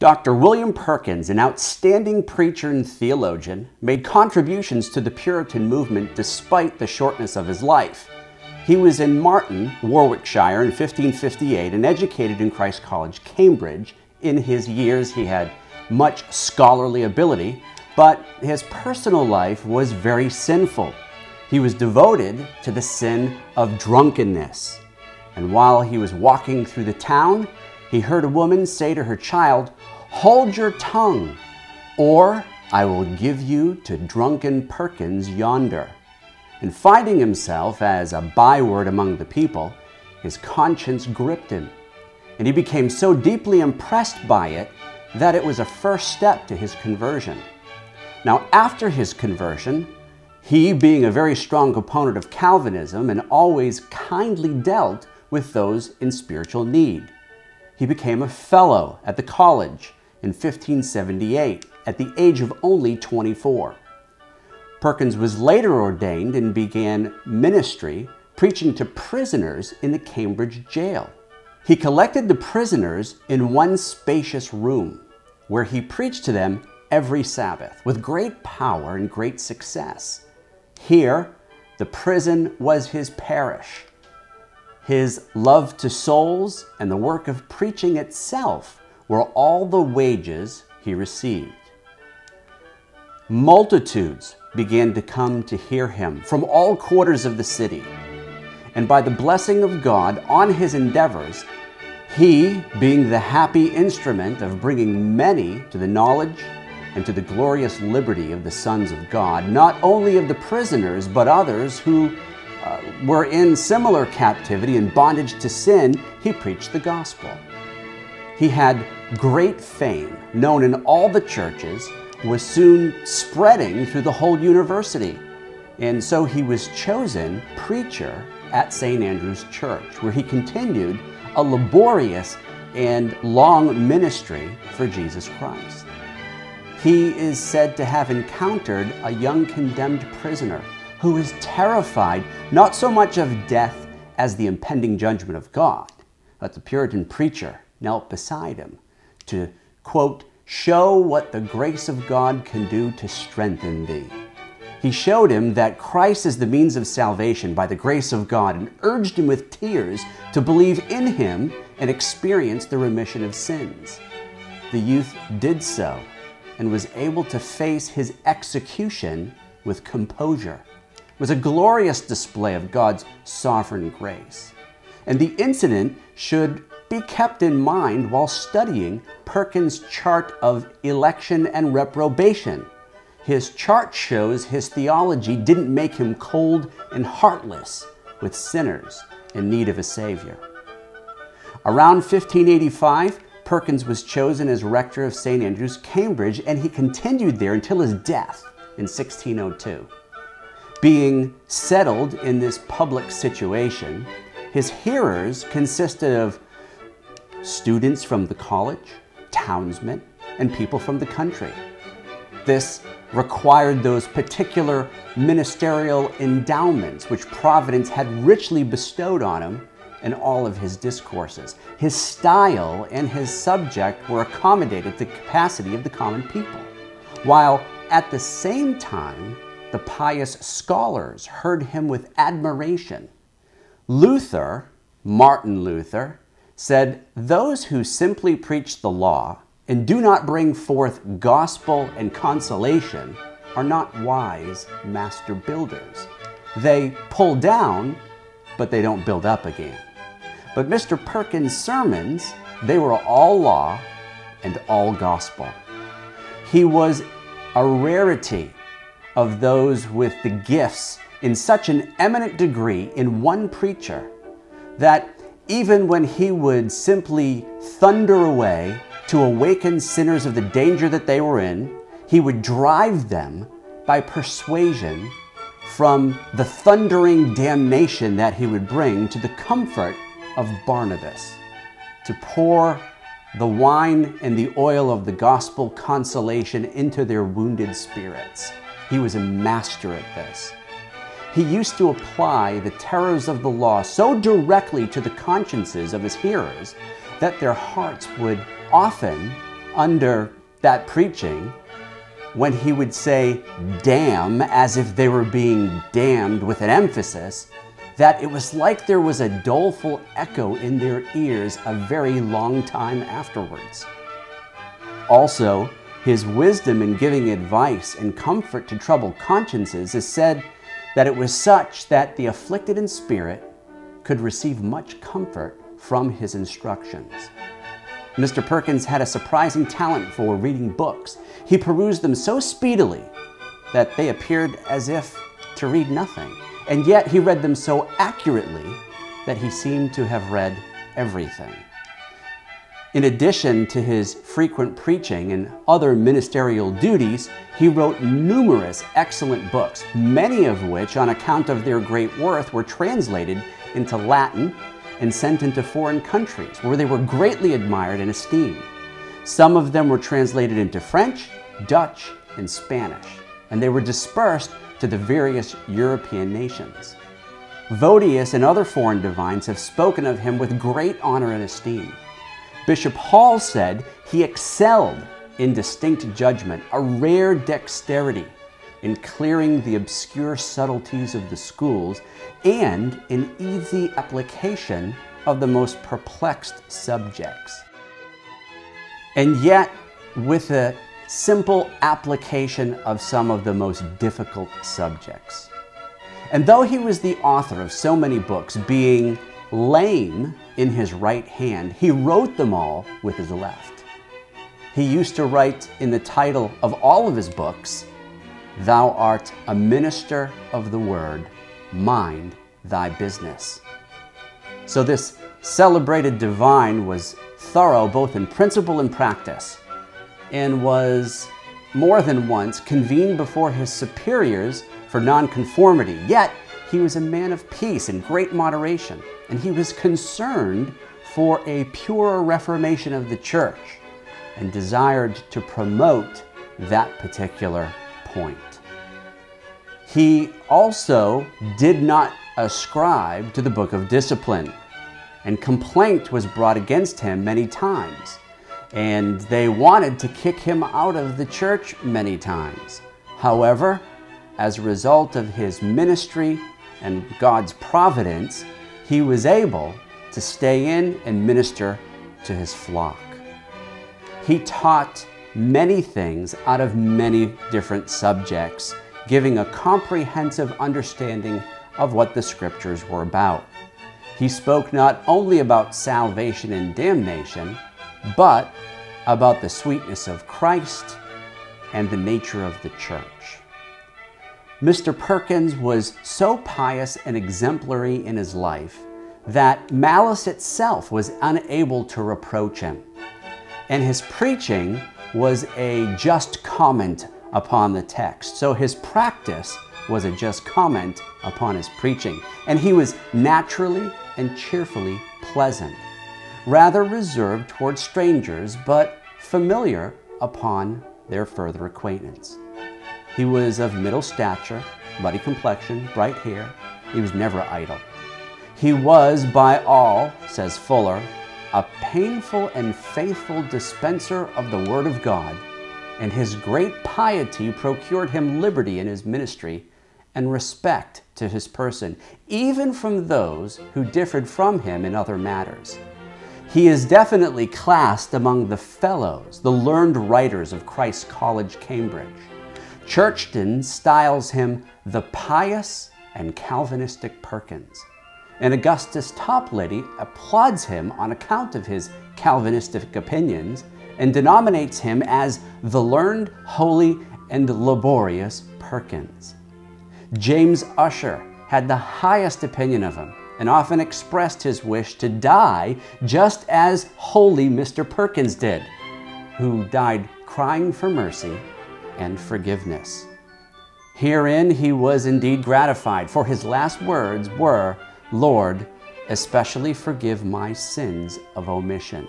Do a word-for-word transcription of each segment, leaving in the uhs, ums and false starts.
Doctor William Perkins, an outstanding preacher and theologian, made contributions to the Puritan movement despite the shortness of his life. He was in Martin, Warwickshire in fifteen fifty-eight and educated in Christ College, Cambridge. In his years he had much scholarly ability, but his personal life was very sinful. He was devoted to the sin of drunkenness. And while he was walking through the town, he heard a woman say to her child, "Hold your tongue, or I will give you to drunken Perkins yonder." And finding himself as a byword among the people, his conscience gripped him, and he became so deeply impressed by it that it was a first step to his conversion. Now, after his conversion, he, being a very strong opponent of Calvinism and always kindly dealt with those in spiritual need, he became a fellow at the college in fifteen seventy-eight at the age of only twenty-four. Perkins was later ordained and began ministry preaching to prisoners in the Cambridge jail. He collected the prisoners in one spacious room where he preached to them every Sabbath with great power and great success. Here, the prison was his parish. His love to souls and the work of preaching itself were all the wages he received. Multitudes began to come to hear him from all quarters of the city, and by the blessing of God on his endeavors, he, being the happy instrument of bringing many to the knowledge and to the glorious liberty of the sons of God, not only of the prisoners, but others who uh, were in similar captivity and bondage to sin, he preached the gospel. He had great fame, known in all the churches, was soon spreading through the whole university, and so he was chosen preacher at Saint Andrew's Church, where he continued a laborious and long ministry for Jesus Christ. He is said to have encountered a young condemned prisoner who is terrified not so much of death as the impending judgment of God, but the Puritan preacher knelt beside him to, quote, "show what the grace of God can do to strengthen thee." He showed him that Christ is the means of salvation by the grace of God and urged him with tears to believe in him and experience the remission of sins. The youth did so and was able to face his execution with composure. It was a glorious display of God's sovereign grace. And the incident should be kept in mind while studying Perkins' chart of election and reprobation. His chart shows his theology didn't make him cold and heartless with sinners in need of a Savior. Around fifteen eighty-five, Perkins was chosen as rector of Saint Andrew's, Cambridge, and he continued there until his death in sixteen oh two. Being settled in this public situation, his hearers consisted of students from the college, townsmen, and people from the country. This required those particular ministerial endowments which Providence had richly bestowed on him in all of his discourses. His style and his subject were accommodated to the capacity of the common people, while at the same time the pious scholars heard him with admiration. Luther, Martin Luther, said, "Those who simply preach the law and do not bring forth gospel and consolation are not wise master builders. They pull down, but they don't build up again." But Mister Perkins' sermons, they were all law and all gospel. He was a rarity of those with the gifts in such an eminent degree in one preacher that even when he would simply thunder away to awaken sinners of the danger that they were in, he would drive them by persuasion from the thundering damnation that he would bring to the comfort of Barnabas, to pour the wine and the oil of the gospel consolation into their wounded spirits. He was a master at this. He used to apply the terrors of the law so directly to the consciences of his hearers that their hearts would often under that preaching when he would say damn as if they were being damned with an emphasis, that it was like there was a doleful echo in their ears a very long time afterwards. Also, his wisdom in giving advice and comfort to troubled consciences is said that it was such that the afflicted in spirit could receive much comfort from his instructions. Mister Perkins had a surprising talent for reading books. He perused them so speedily that they appeared as if to read nothing, and yet he read them so accurately that he seemed to have read everything. In addition to his frequent preaching and other ministerial duties, he wrote numerous excellent books, many of which, on account of their great worth, were translated into Latin and sent into foreign countries, where they were greatly admired and esteemed. Some of them were translated into French, Dutch, and Spanish, and they were dispersed to the various European nations. Voetius and other foreign divines have spoken of him with great honor and esteem. Bishop Hall said he excelled in distinct judgment, a rare dexterity in clearing the obscure subtleties of the schools, and an easy application of the most perplexed subjects. And yet, with a simple application of some of the most difficult subjects. And though he was the author of so many books, being lame in his right hand, he wrote them all with his left. He used to write in the title of all of his books, "Thou art a minister of the word, mind thy business." So this celebrated divine was thorough both in principle and practice, and was more than once convened before his superiors for nonconformity. Yet he was a man of peace and great moderation, and he was concerned for a pure reformation of the church and desired to promote that particular point. He also did not ascribe to the Book of Discipline, and complaint was brought against him many times, and they wanted to kick him out of the church many times. However, as a result of his ministry and God's providence, he was able to stay in and minister to his flock. He taught many things out of many different subjects, giving a comprehensive understanding of what the scriptures were about. He spoke not only about salvation and damnation, but about the sweetness of Christ and the nature of the church. Mister Perkins was so pious and exemplary in his life that malice itself was unable to reproach him, and his preaching was a just comment upon the text. So his practice was a just comment upon his preaching, and he was naturally and cheerfully pleasant, rather reserved towards strangers, but familiar upon their further acquaintance. He was of middle stature, ruddy complexion, bright hair. He was never idle. He was, by all, says Fuller, a painful and faithful dispenser of the Word of God, and his great piety procured him liberty in his ministry and respect to his person, even from those who differed from him in other matters. He is definitely classed among the fellows, the learned writers of Christ College, Cambridge. Churchden styles him the pious and Calvinistic Perkins, and Augustus Toplady applauds him on account of his Calvinistic opinions and denominates him as the learned, holy, and laborious Perkins. James Ussher had the highest opinion of him and often expressed his wish to die just as holy Mister Perkins did, who died crying for mercy and forgiveness. Herein he was indeed gratified, for his last words were, "Lord, especially forgive my sins of omission."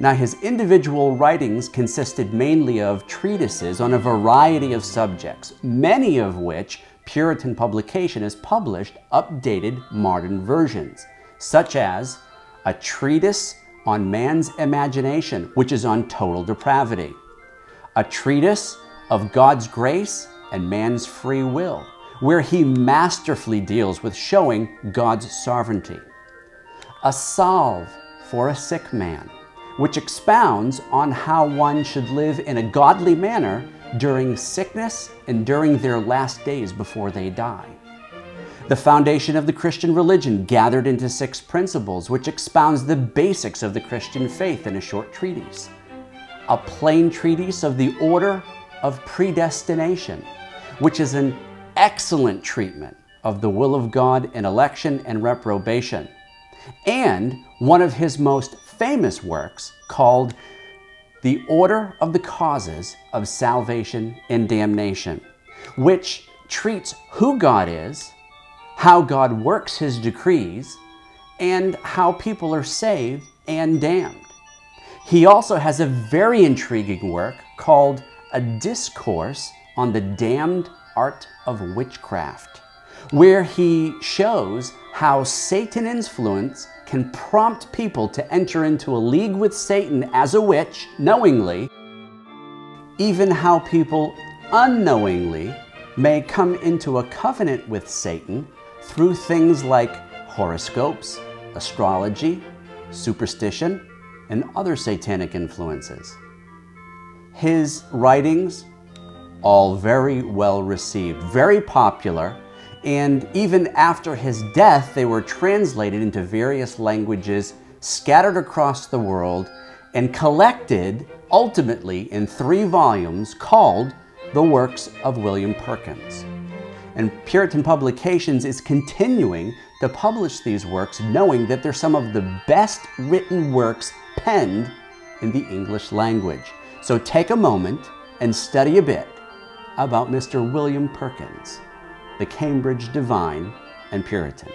Now, his individual writings consisted mainly of treatises on a variety of subjects, many of which Puritan Publication has published updated modern versions, such as A Treatise on man's imagination, which is on total depravity, a treatise of God's grace and man's free will, where he masterfully deals with showing God's sovereignty, A Salve for a Sick Man, which expounds on how one should live in a godly manner during sickness and during their last days before they die, The Foundation of the Christian Religion, gathered into six principles, which expounds the basics of the Christian faith in a short treatise, a plain treatise of the Order of Predestination, which is an excellent treatment of the will of God in election and reprobation, and one of his most famous works called The Order of the Causes of Salvation and Damnation, which treats who God is, how God works his decrees, and how people are saved and damned. He also has a very intriguing work called A Discourse on the Damned Art of Witchcraft, where he shows how Satan influence can prompt people to enter into a league with Satan as a witch knowingly, even how people unknowingly may come into a covenant with Satan through things like horoscopes, astrology, superstition, and other satanic influences. His writings, all very well received, very popular, and even after his death, they were translated into various languages scattered across the world and collected ultimately in three volumes called The Works of William Perkins. And Puritan Publications is continuing to publish these works, knowing that they're some of the best written works penned in the English language. So take a moment and study a bit about Mister William Perkins, the Cambridge divine and Puritan.